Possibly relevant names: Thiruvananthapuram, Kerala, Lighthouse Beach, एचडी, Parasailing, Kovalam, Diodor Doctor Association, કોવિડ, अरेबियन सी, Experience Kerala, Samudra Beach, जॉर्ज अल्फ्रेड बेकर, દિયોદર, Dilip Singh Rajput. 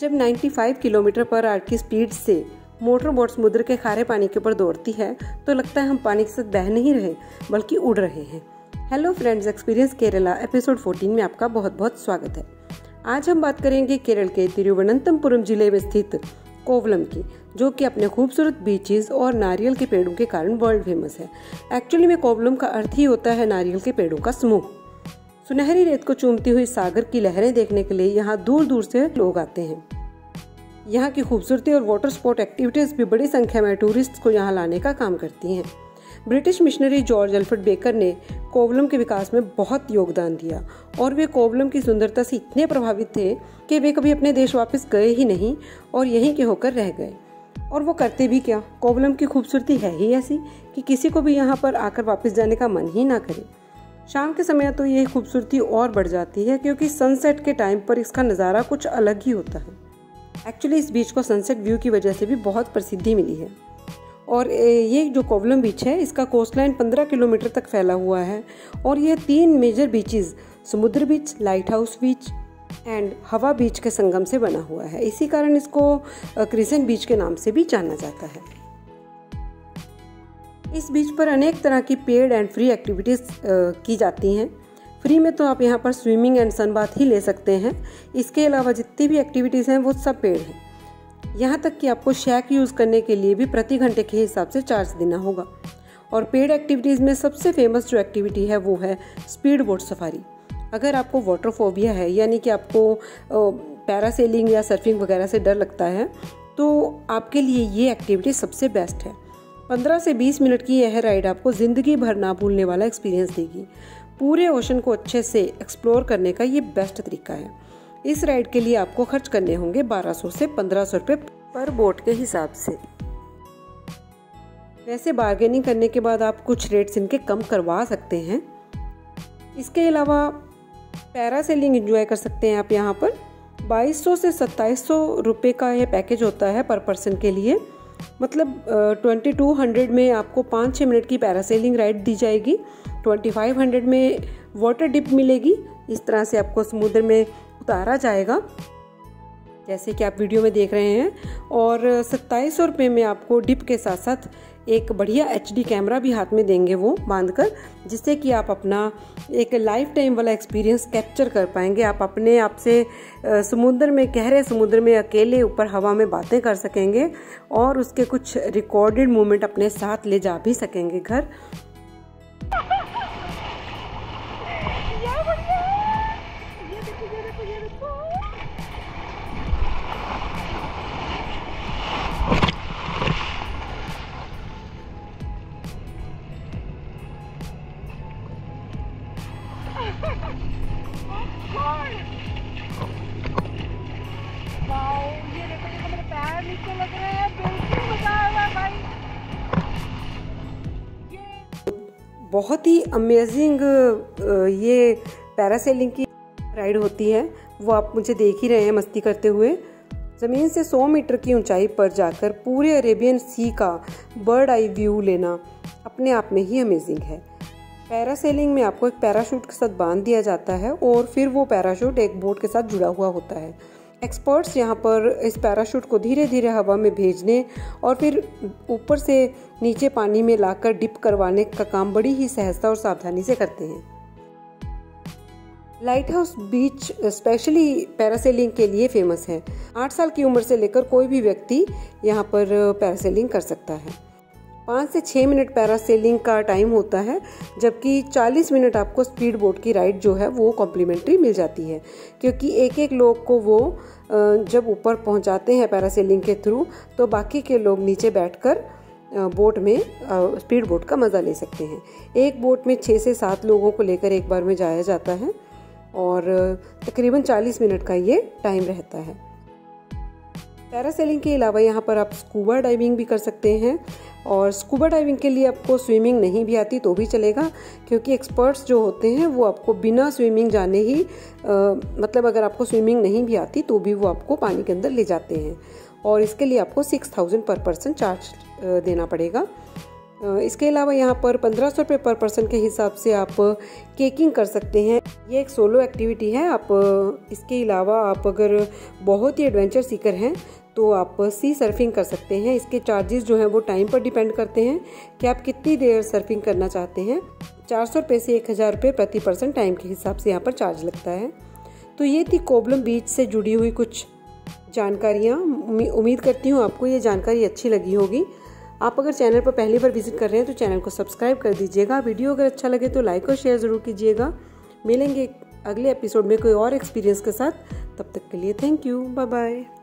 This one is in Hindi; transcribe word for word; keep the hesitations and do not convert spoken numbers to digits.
जब पचानवे किलोमीटर पर आर की स्पीड से मोटर बोट समुद्र के खारे पानी के ऊपर दौड़ती है तो लगता है हम पानी के साथ बह नहीं रहे बल्कि उड़ रहे हैं। Hello friends, experience Kerala episode चौदह में आपका बहुत बहुत स्वागत है। आज हम बात करेंगे केरल के तिरुवनंतपुरम जिले में स्थित कोवलम की, जो कि अपने खूबसूरत बीचेस और नारियल के पेड़ों के कारण वर्ल्ड फेमस है। एक्चुअली में कोवलम का अर्थ ही होता है नारियल के पेड़ों का समूह। सुनहरी रेत को चूमती हुई सागर की लहरें देखने के लिए यहाँ दूर दूर से लोग आते हैं। यहाँ की खूबसूरती और वाटर स्पोर्ट एक्टिविटीज़ भी बड़ी संख्या में टूरिस्ट को यहाँ लाने का काम करती हैं। British missionary जॉर्ज अल्फ्रेड बेकर ने कोवलम के विकास में बहुत योगदान दिया और वे कोवलम की सुंदरता से इतने प्रभावित थे कि वे कभी अपने देश वापस गए ही नहीं और यहीं के होकर रह गए। और वो करते भी क्या, कोवलम की खूबसूरती है ही ऐसी कि किसी को भी यहाँ पर आकर वापस जाने का मन ही ना करे। शाम के समय तो यह खूबसूरती और बढ़ जाती है क्योंकि सनसेट के टाइम पर इसका नज़ारा कुछ अलग ही होता है। एक्चुअली इस बीच को सनसेट व्यू की वजह से भी बहुत प्रसिद्धि मिली है। और ये जो कोवलम बीच है, इसका कोस्ट लाइन पंद्रह किलोमीटर तक फैला हुआ है और ये तीन मेजर बीचेस, समुद्र beach, lighthouse beach and Hawa beach के संगम से बना हुआ है। इसी कारण इसको क्रिसेंट बीच के नाम से भी जाना जाता है। इस बीच पर अनेक तरह की पेड एंड फ्री एक्टिविटीज़ की जाती हैं। फ्री में तो आप यहाँ पर स्विमिंग एंड सनबाथ ही ले सकते हैं। इसके अलावा जितनी भी एक्टिविटीज़ हैं वो सब पेड हैं। यहाँ तक कि आपको शैक यूज़ करने के लिए भी प्रति घंटे के हिसाब से चार्ज देना होगा। और पेड एक्टिविटीज़ में सबसे फेमस जो एक्टिविटी है वो है स्पीड बोट सफारी। अगर आपको वाटर फोबिया है, यानी कि आपको पैरासेलिंग या सर्फिंग वगैरह से डर लगता है, तो आपके लिए ये एक्टिविटी सबसे बेस्ट है। पंद्रह से बीस मिनट की यह राइड आपको ज़िंदगी भर ना भूलने वाला एक्सपीरियंस देगी। पूरे ओशन को अच्छे से एक्सप्लोर करने का ये बेस्ट तरीका है। इस राइड के लिए आपको खर्च करने होंगे बारह सौ से पंद्रह सौ रुपये पर बोट के हिसाब से। वैसे बार्गेनिंग करने के बाद आप कुछ रेट्स इनके कम करवा सकते हैं। इसके अलावा पैरासेलिंग एंजॉय कर सकते हैं आप यहाँ पर। बाईस सौ से सत्ताईस सौ रुपये का यह पैकेज होता है पर पर्सन के लिए। मतलब बाईस सौ में आपको पाँच छह मिनट की पैरासेलिंग राइड दी जाएगी, पच्चीस सौ में वाटर डिप मिलेगी। इस तरह से आपको समुद्र में उतारा जाएगा जैसे कि आप वीडियो में देख रहे हैं। और सत्ताईस सौ रुपये में आपको डिप के साथ साथ एक बढ़िया एचडी कैमरा भी हाथ में देंगे वो बांध कर, जिससे कि आप अपना एक लाइफ टाइम वाला एक्सपीरियंस कैप्चर कर पाएंगे। आप अपने आप से समुद्र में, गहरे समुद्र में अकेले ऊपर हवा में बातें कर सकेंगे और उसके कुछ रिकॉर्डेड मोमेंट अपने साथ ले जा भी सकेंगे घर। बहुत ही अमेजिंग ये पैरासेलिंग की राइड होती है। वो आप मुझे देख ही रहे हैं मस्ती करते हुए। ज़मीन से सौ मीटर की ऊंचाई पर जाकर पूरे अरेबियन सी का बर्ड आई व्यू लेना अपने आप में ही अमेजिंग है। पैरासेलिंग में आपको एक पैराशूट के साथ बांध दिया जाता है और फिर वो पैराशूट एक बोट के साथ जुड़ा हुआ होता है। एक्सपर्ट्स यहाँ पर इस पैराशूट को धीरे धीरे हवा में भेजने और फिर ऊपर से नीचे पानी में लाकर डिप करवाने का काम बड़ी ही सहजता और सावधानी से करते हैं। Lighthouse beach specially parasailing के लिए फेमस है। आठ साल की उम्र से लेकर कोई भी व्यक्ति यहाँ पर पैरासेलिंग कर सकता है। पाँच से छः मिनट पैरासेलिंग का टाइम होता है, जबकि चालीस मिनट आपको स्पीड बोट की राइड जो है वो कॉम्प्लीमेंट्री मिल जाती है, क्योंकि एक एक लोग को वो जब ऊपर पहुंचाते हैं पैरासेलिंग के थ्रू, तो बाकी के लोग नीचे बैठकर बोट में, स्पीड बोट का मज़ा ले सकते हैं। एक बोट में छः से सात लोगों को लेकर एक बार में जाया जाता है और तकरीबन चालीस मिनट का ये टाइम रहता है। पैरासेलिंग के अलावा यहाँ पर आप स्कूबा डाइविंग भी कर सकते हैं। और स्कूबा डाइविंग के लिए आपको स्विमिंग नहीं भी आती तो भी चलेगा, क्योंकि एक्सपर्ट्स जो होते हैं वो आपको बिना स्विमिंग जाने ही आ, मतलब अगर आपको स्विमिंग नहीं भी आती तो भी वो आपको पानी के अंदर ले जाते हैं। और इसके लिए आपको six thousand per person charge देना पड़ेगा। इसके अलावा यहाँ पर पंद्रह सौ रुपये पर पर्सन के हिसाब से आप केकिंग कर सकते हैं। ये एक सोलो एक्टिविटी है। आप इसके अलावा आप अगर बहुत ही एडवेंचर सीकर हैं तो आप सी सर्फिंग कर सकते हैं। इसके चार्जेस जो हैं वो टाइम पर डिपेंड करते हैं कि आप कितनी देर सर्फिंग करना चाहते हैं। चार सौ रुपये से एक हज़ार रुपये प्रति पर्सन टाइम के हिसाब से यहाँ पर चार्ज लगता है। तो ये थी कोवलम बीच से जुड़ी हुई कुछ जानकारियाँ। उम्मीद करती हूँ आपको ये जानकारी अच्छी लगी होगी। आप अगर चैनल पर पहली बार विजिट कर रहे हैं तो चैनल को सब्सक्राइब कर दीजिएगा। वीडियो अगर अच्छा लगे तो लाइक और शेयर ज़रूर कीजिएगा। मिलेंगे अगले एपिसोड में कोई और एक्सपीरियंस के साथ। तब तक के लिए थैंक यू, बाय बाय।